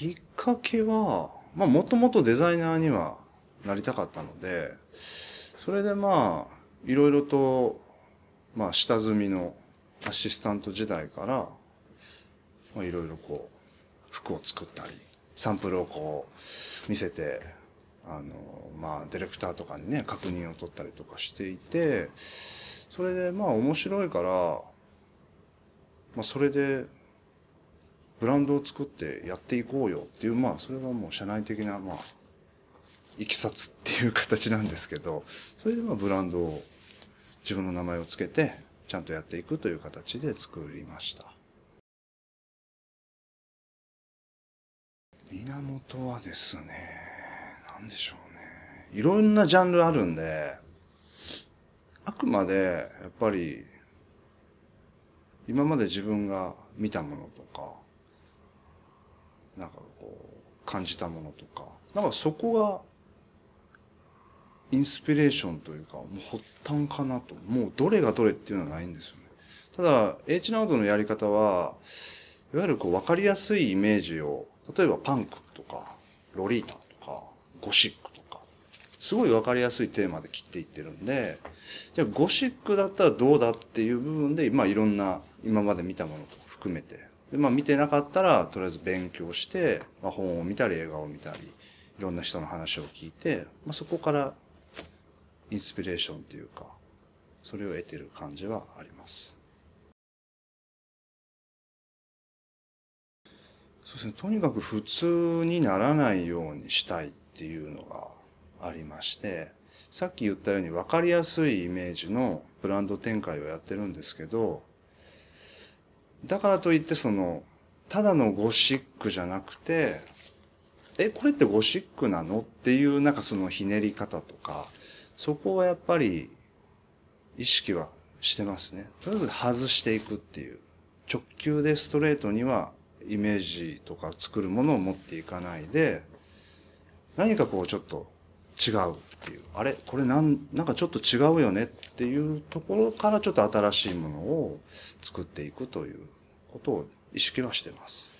きっかけは、まあもともとデザイナーにはなりたかったので、それでまあいろいろと、まあ下積みのアシスタント時代から、まあいろいろこう、服を作ったり、サンプルをこう見せて、まあディレクターとかにね、確認を取ったりとかしていて、それでまあ面白いから、まあそれで、ブランドを作ってやっていこうよっていう、まあそれはもう社内的な、まあ、いきさつっていう形なんですけど、それでまあブランドを自分の名前をつけてちゃんとやっていくという形で作りました。源はですね、なんでしょうね。いろんなジャンルあるんで、あくまでやっぱり今まで自分が見たものとか、なんかこう感じたものとか、なんかそこがインスピレーションというか、もう発端かなと。もうどれがどれっていうのはないんですよね。ただ、Hナオトのやり方は、いわゆるこう分かりやすいイメージを、例えばパンクとか、ロリータとか、ゴシックとか、すごい分かりやすいテーマで切っていってるんで、じゃあゴシックだったらどうだっていう部分で、まあいろんな今まで見たものとか含めて、でまあ見てなかったら、とりあえず勉強して、まあ、本を見たり映画を見たり、いろんな人の話を聞いて、まあ、そこからインスピレーションっていうか、それを得てる感じはあります。そうですね、とにかく普通にならないようにしたいっていうのがありまして、さっき言ったように分かりやすいイメージのブランド展開をやってるんですけど、だからといってその、ただのゴシックじゃなくて、これってゴシックなのっていうなんかそのひねり方とか、そこはやっぱり意識はしてますね。とりあえず外していくっていう。直球でストレートにはイメージとか作るものを持っていかないで、何かこうちょっと違うっていう。あれこれなんかちょっと違うよねっていうところからちょっと新しいものを作っていくということを意識はしてます。